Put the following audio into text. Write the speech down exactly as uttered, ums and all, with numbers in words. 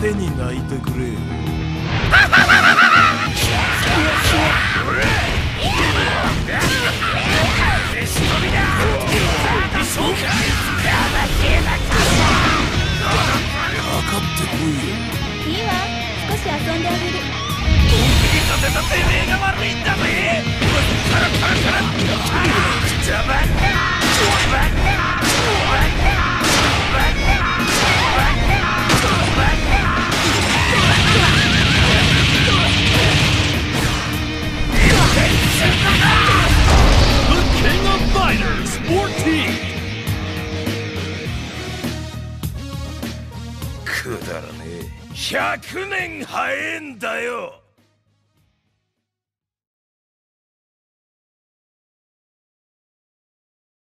糧に泣いてくれ。かかってこいよ。いいわ、少し遊んであげる。本気にさせたてめえが悪いんだぜ。パラパラパラくたばったくだらねえ。ひゃくねん早えんだよ。